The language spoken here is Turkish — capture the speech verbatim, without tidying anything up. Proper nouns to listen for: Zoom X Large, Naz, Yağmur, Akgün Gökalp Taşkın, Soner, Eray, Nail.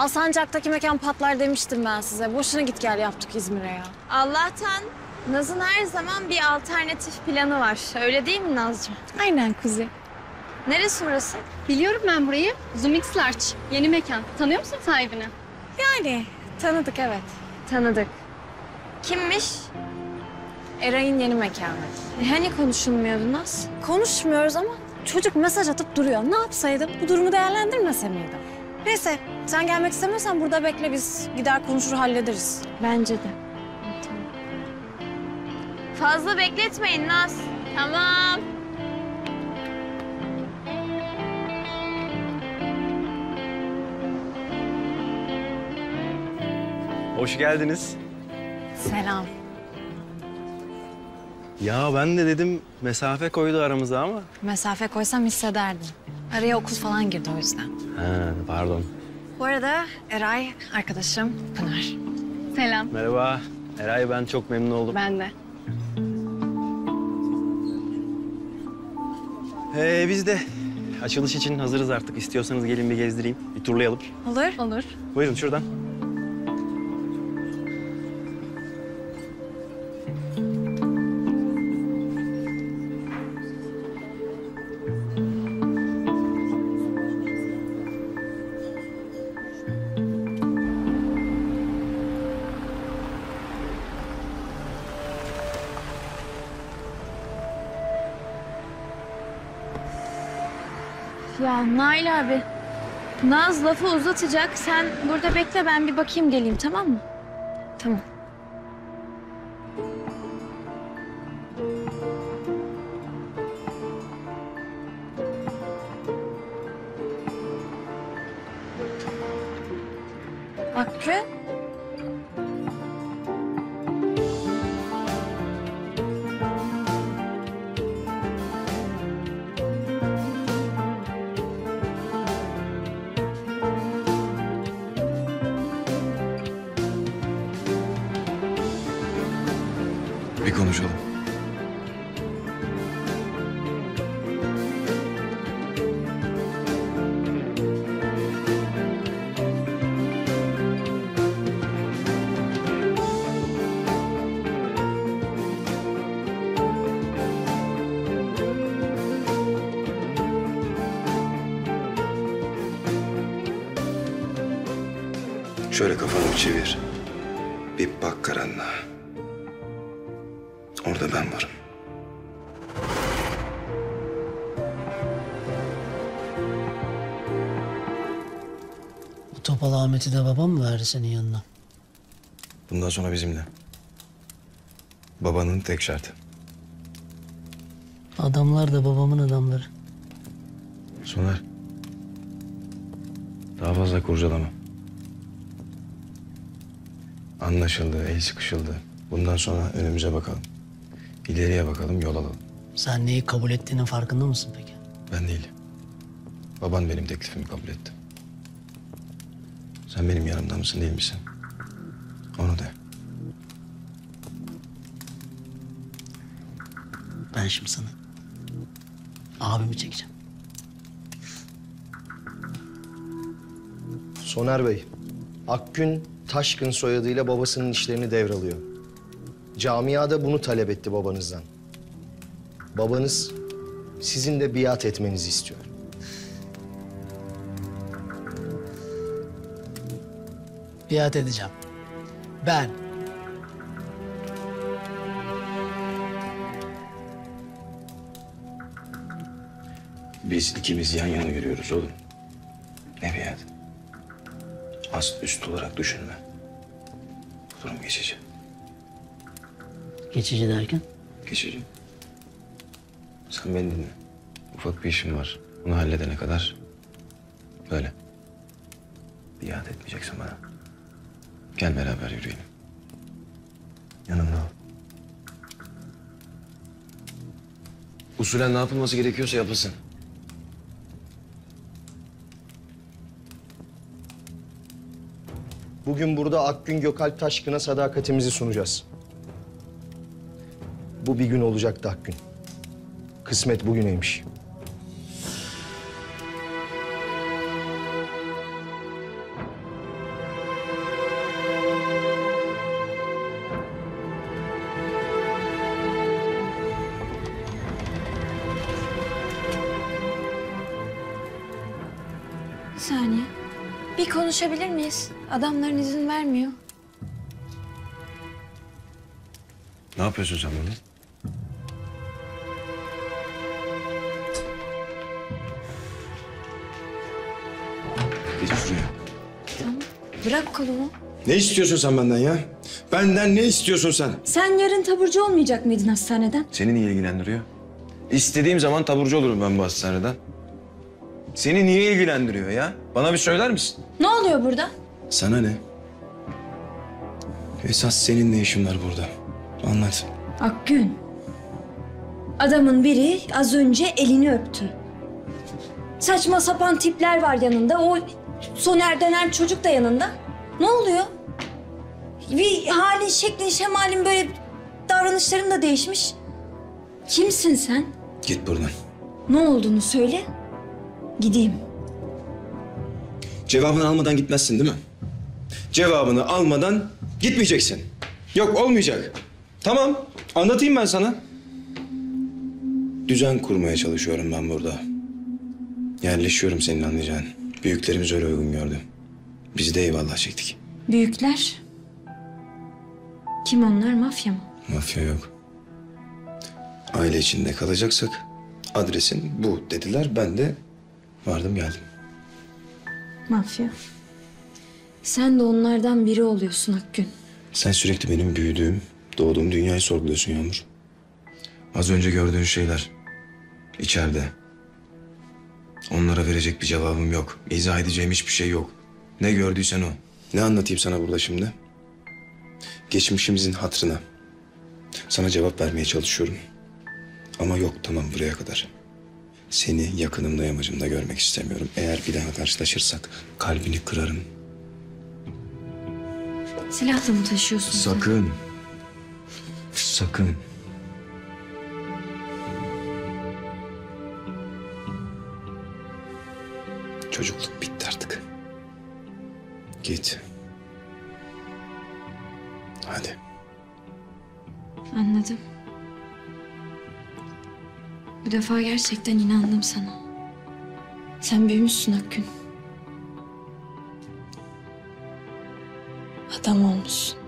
Alsancak'taki mekan patlar demiştim ben size. Boşuna git gel yaptık İzmir'e ya. Allah'tan Naz'ın her zaman bir alternatif planı var. Öyle değil mi Nazcığım? Aynen kuzey. Neresi burası? Biliyorum ben burayı. Zoom X Large. Yeni mekan. Tanıyor musun sahibini? Yani tanıdık evet. Tanıdık. Kimmiş? Eray'ın yeni mekanı. E, hani konuşulmuyordu Naz? Konuşmuyoruz ama çocuk mesaj atıp duruyor. Ne yapsaydım? Bu durumu değerlendirmese miydim? Neyse sen gelmek istemiyorsan burada bekle biz gider konuşur hallederiz. Bence de. Tamam. Fazla bekletmeyin Naz. Tamam. Hoş geldiniz. Selam. Ya ben de dedim mesafe koydu aramıza ama. Mesafe koysam hissederdim. Araya okul falan girdi o yüzden. Ha, pardon. Bu arada Eray arkadaşım Pınar. Selam. Merhaba. Eray ben çok memnun oldum. Ben de. Ee, biz de açılış için hazırız artık. İstiyorsanız gelin bir gezdireyim. Bir turlayalım. Olur. Olur. Buyurun şuradan. Ya Nail abi, Naz lafı uzatacak. Sen burada bekle, ben bir bakayım geleyim, tamam mı? Tamam. Hakkı? Bir konuşalım. Şöyle kafanı çevir. Bir bak karanlığa. Orada ben varım. Bu Topal Ahmet'i de babam mı verdi senin yanına? Bundan sonra bizimle. Babanın tek şartı. Adamlar da babamın adamları. Soner. Daha fazla kurcalama. Anlaşıldı, el sıkışıldı. Bundan sonra önümüze bakalım. İleriye bakalım, yol alalım. Sen neyi kabul ettiğinin farkında mısın peki? Ben değilim. Baban benim teklifimi kabul etti. Sen benim yanımda mısın, değil misin? Onu de. Ben şimdi sana abimi çekeceğim. Soner Bey, Akgün Taşkın soyadıyla babasının işlerini devralıyor. Camiada bunu talep etti babanızdan. Babanız sizin de biat etmenizi istiyor. Biat edeceğim. Ben. Biz ikimiz yan yana yürüyoruz oğlum. Ne biat? Ast üst olarak düşünme. Durum geçici. Geçici derken? Geçici. Sen beni dinle. Ufak bir işim var. Bunu halledene kadar böyle. Biat etmeyeceksin bana. Gel beraber yürüyelim. Yanımda ol. Usulen ne yapılması gerekiyorsa yapılsın. Bugün burada Akgün Gökalp Taşkın'a sadakatimizi sunacağız. Bu bir gün olacaktı Akgün. Kısmet bugüneymiş. saniye. Bir konuşabilir miyiz? Adamların izin vermiyor. Ne yapıyorsun sen bunu? Geç şuraya. Tamam. Bırak kolumu. Ne istiyorsun sen benden ya? Benden ne istiyorsun sen? Sen yarın taburcu olmayacak mıydın hastaneden? Seni niye ilgilendiriyor? İstediğim zaman taburcu olurum ben bu hastaneden. Seni niye ilgilendiriyor ya? Bana bir söyler misin? Ne oluyor burada? Sana ne? Esas senin ne işin var burada? Anlat. Akgün. Adamın biri az önce elini öptü. Saçma sapan tipler var yanında. O Soner denen çocuk da yanında. Ne oluyor? Bir halin, şeklin, şemalin, böyle davranışların da değişmiş. Kimsin sen? Git buradan. Ne olduğunu söyle. Gideyim. Cevabını almadan gitmezsin değil mi? Cevabını almadan gitmeyeceksin. Yok, olmayacak. Tamam, anlatayım ben sana. Düzen kurmaya çalışıyorum ben burada. Yerleşiyorum senin anlayacağın. Büyüklerimiz öyle uygun gördü. Biz de eyvallah çektik. Büyükler? Kim onlar? Mafya mı? Mafya yok. Aile içinde kalacaksak adresin bu dediler. Ben de vardım geldim. Mafya. Sen de onlardan biri oluyorsun Akgün. Sen sürekli benim büyüdüğüm, doğduğum dünyayı sorguluyorsun Yağmur. Az önce gördüğün şeyler içeride. Onlara verecek bir cevabım yok. İzah edeceğim hiçbir şey yok. Ne gördüysen o. Ne anlatayım sana burada şimdi? Geçmişimizin hatırına sana cevap vermeye çalışıyorum. Ama yok, tamam, buraya kadar. Seni yakınımda, yamacımda görmek istemiyorum. Eğer bir daha karşılaşırsak kalbini kırarım. Silah da mı taşıyorsun? Sakın. Sen? Sakın. Çocukluk bitti artık. Git. Hadi. Anladım. Bu defa gerçekten inandım sana. Sen büyümüşsün Akgün. Adam olmuşsun.